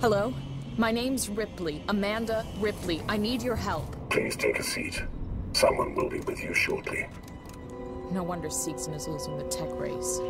Hello? My name's Ripley, Amanda Ripley. I need your help. Please take a seat. Someone will be with you shortly. No wonder Seegson is losing the tech race.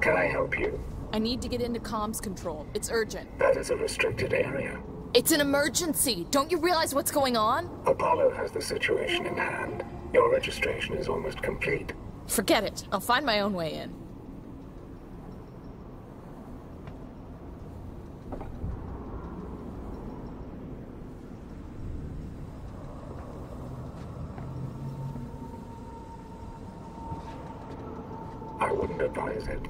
Can I help you? I need to get into comms control. It's urgent. That is a restricted area. It's an emergency! Don't you realize what's going on? Apollo has the situation in hand. Your registration is almost complete. Forget it. I'll find my own way in. I wouldn't advise it.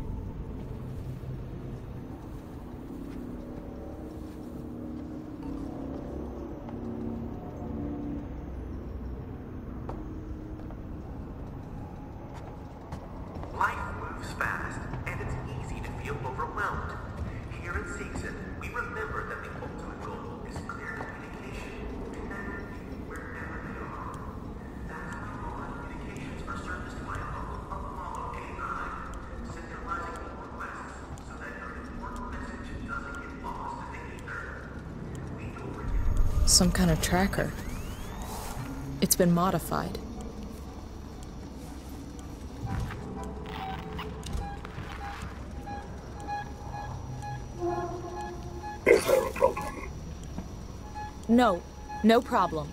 Some kind of tracker. It's been modified. Is there a problem? No, no problem.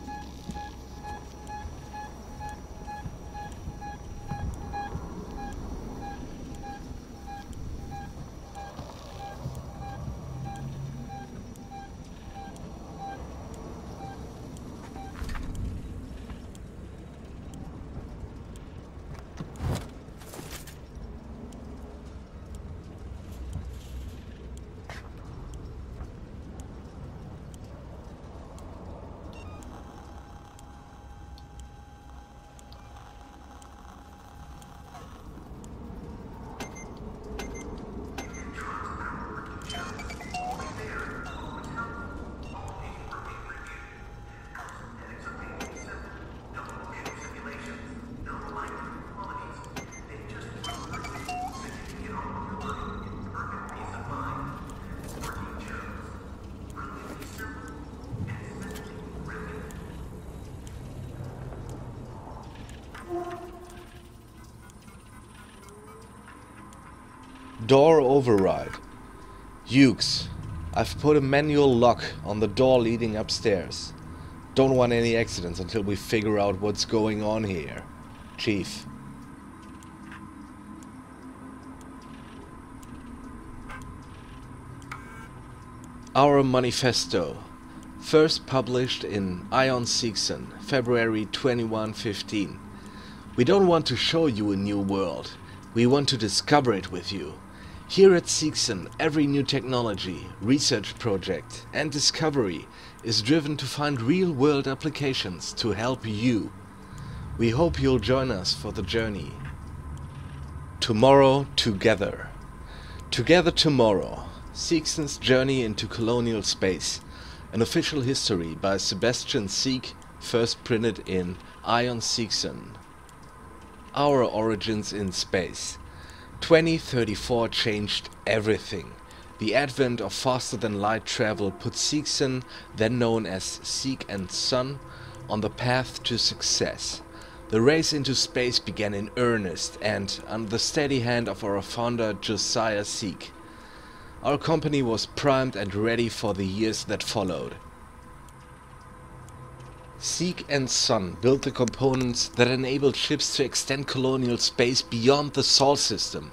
Door override. Hux, I've put a manual lock on the door leading upstairs. Don't want any accidents until we figure out what's going on here. Chief. Our manifesto. First published in Ion Seegson, February 2115. We don't want to show you a new world. We want to discover it with you. Here at Seegson, every new technology, research project and discovery is driven to find real-world applications to help you. We hope you'll join us for the journey. Tomorrow together. Together tomorrow. Seegson's journey into colonial space. An official history by Sebastian Seeg, first printed in Ion Seegson. Our origins in space. 2034 changed everything. The advent of faster-than-light travel put Seegson, then known as Seeg and Son, on the path to success. The race into space began in earnest and under the steady hand of our founder Josiah Seeg. Our company was primed and ready for the years that followed. Seeg and Son built the components that enabled ships to extend colonial space beyond the Sol system.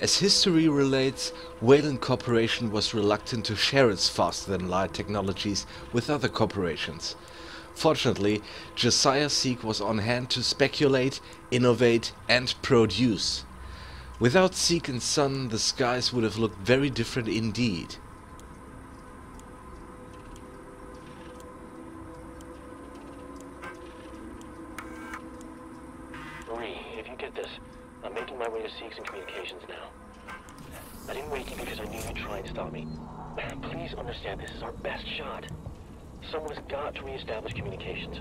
As history relates, Weyland Corporation was reluctant to share its faster-than-light technologies with other corporations. Fortunately, Josiah Seeg was on hand to speculate, innovate and produce. Without Seeg and Son, the skies would have looked very different indeed. Seegson Communications now. I didn't wake you because I knew you'd try and stop me. Please understand, this is our best shot. Someone's got to re-establish communications.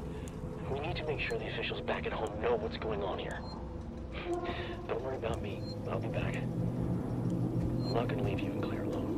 We need to make sure the officials back at home know what's going on here. Don't worry about me. I'll be back. I'm not going to leave you in Claire alone.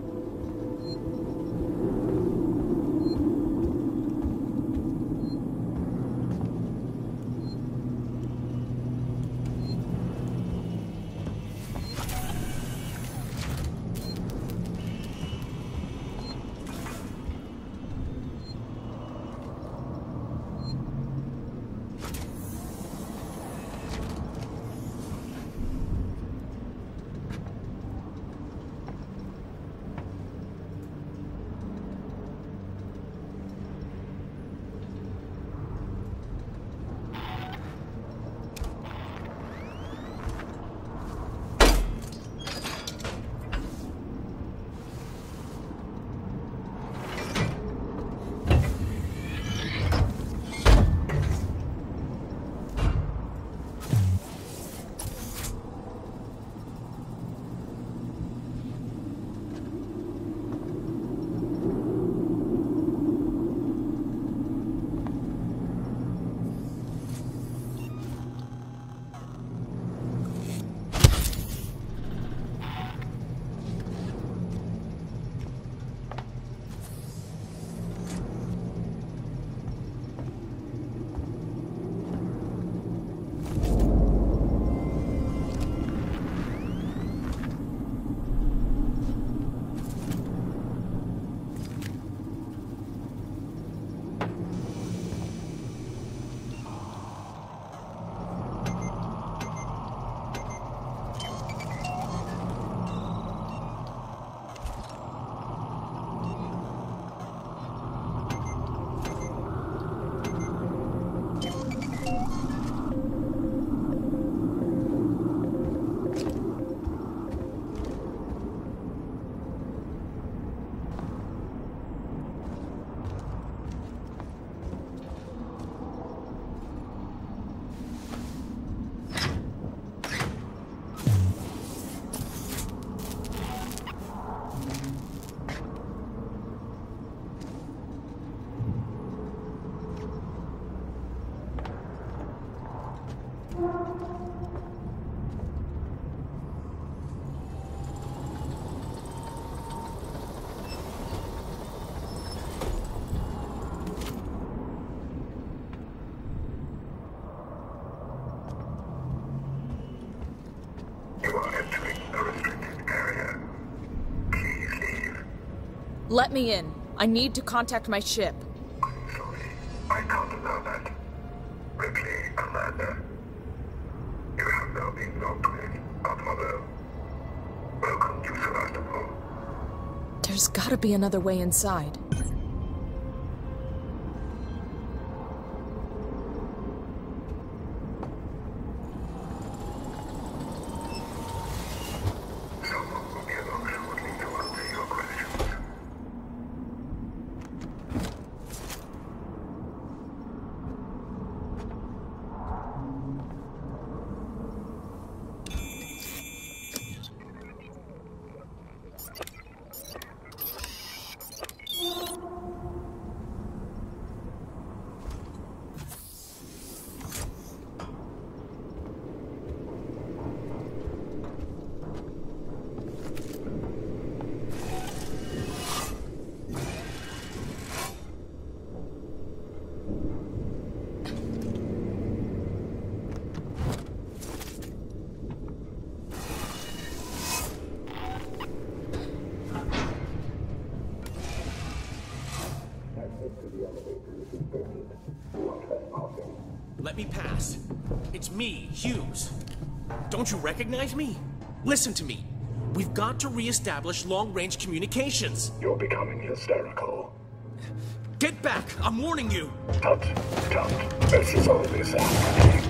Let me in. I need to contact my ship. I'm sorry. I can't allow that. Ripley, Amanda. You have now been locked with Apollo. Welcome to Sevastopol. There's gotta be another way inside. Someone will be me, Hughes. Don't you recognize me? Listen to me. We've got to re-establish long-range communications. You're becoming hysterical. Get back! I'm warning you! Tut, tut. This is only sad.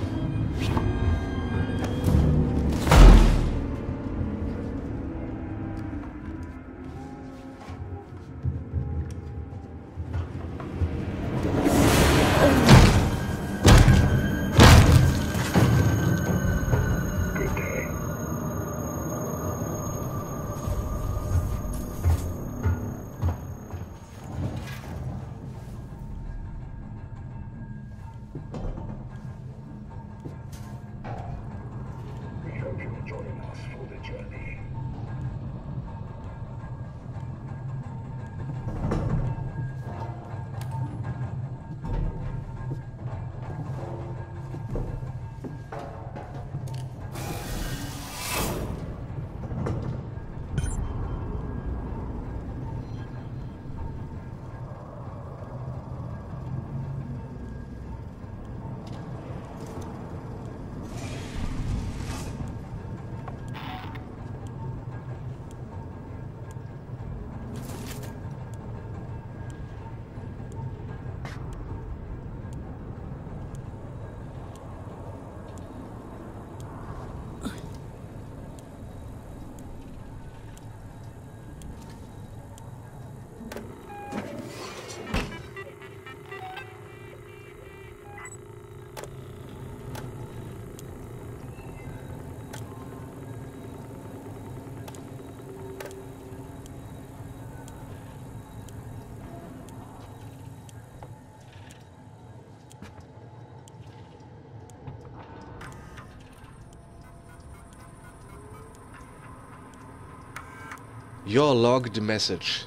Your logged message.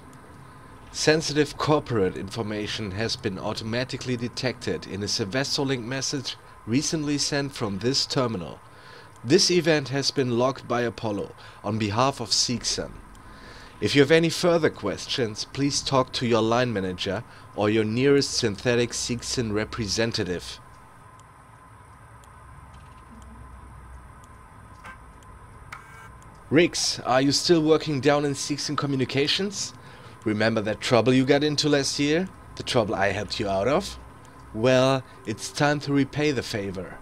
Sensitive corporate information has been automatically detected in a Sevastolink message recently sent from this terminal. This event has been logged by Apollo on behalf of Seegson. If you have any further questions, please talk to your line manager or your nearest synthetic Seegson representative. Riggs, are you still working down in Seegson Communications? Remember that trouble you got into last year? The trouble I helped you out of? Well, it's time to repay the favor.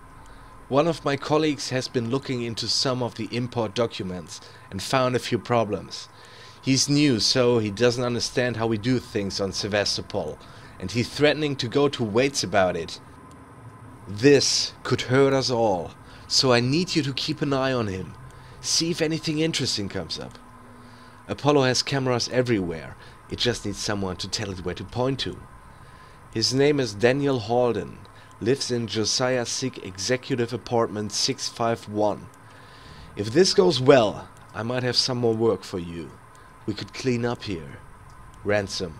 One of my colleagues has been looking into some of the import documents and found a few problems. He's new, so he doesn't understand how we do things on Sevastopol, and he's threatening to go to Waits about it. This could hurt us all, so I need you to keep an eye on him. See if anything interesting comes up. Apollo has cameras everywhere. It just needs someone to tell it where to point to. His name is Daniel Holden. Lives in Josiah Seeg Executive Apartment 651. If this goes well, I might have some more work for you. We could clean up here. Ransom.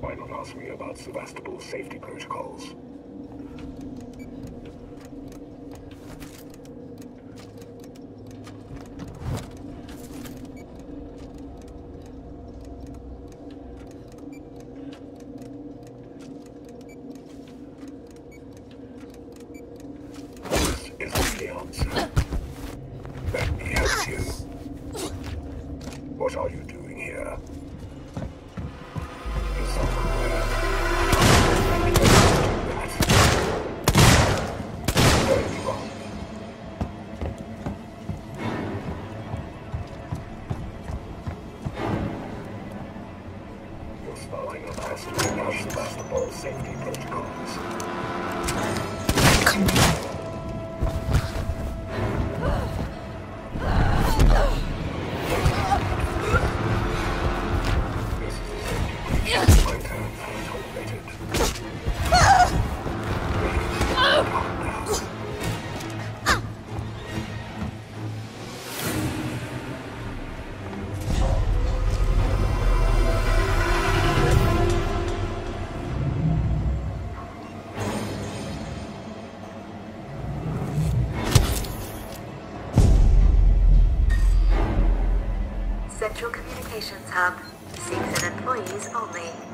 Why not ask me about Sevastopol's safety protocols? Johnson. Let me help you. What are you doing here? You're spying on us to rush the Sevastopol safety protocols. Come on. Communications hub. Seegson employees only.